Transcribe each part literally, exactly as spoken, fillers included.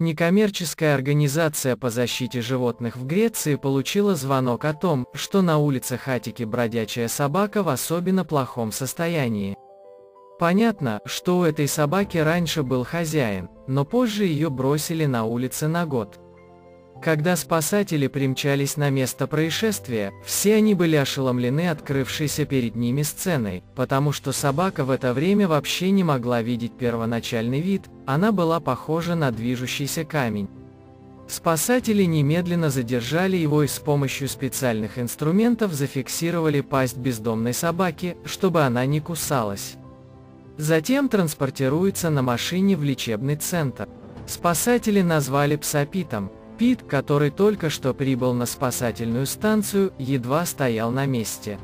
Некоммерческая организация по защите животных в Греции получила звонок о том, что на улицах Атики бродячая собака в особенно плохом состоянии. Понятно, что у этой собаки раньше был хозяин, но позже ее бросили на улице на год. Когда спасатели примчались на место происшествия, все они были ошеломлены открывшейся перед ними сценой, потому что собака в это время вообще не могла видеть первоначальный вид, она была похожа на движущийся камень. Спасатели немедленно задержали его и с помощью специальных инструментов зафиксировали пасть бездомной собаки, чтобы она не кусалась. Затем транспортируется на машине в лечебный центр. Спасатели назвали пса Питом. Пит, который только что прибыл на спасательную станцию, едва стоял на месте.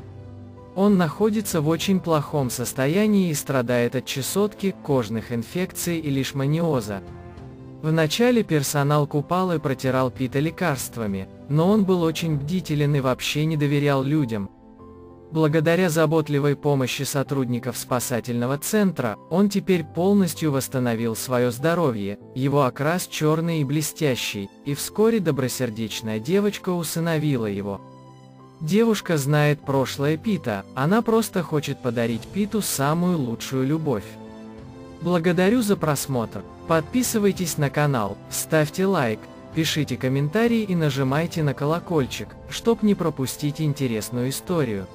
Он находится в очень плохом состоянии и страдает от чесотки, кожных инфекций и лишманиоза. Вначале персонал Купалы протирал Пита лекарствами, но он был очень бдителен и вообще не доверял людям. Благодаря заботливой помощи сотрудников спасательного центра, он теперь полностью восстановил свое здоровье, его окрас черный и блестящий, и вскоре добросердечная девочка усыновила его. Девушка знает прошлое Пита, она просто хочет подарить Питу самую лучшую любовь. Благодарю за просмотр. Подписывайтесь на канал, ставьте лайк, пишите комментарии и нажимайте на колокольчик, чтобы не пропустить интересную историю.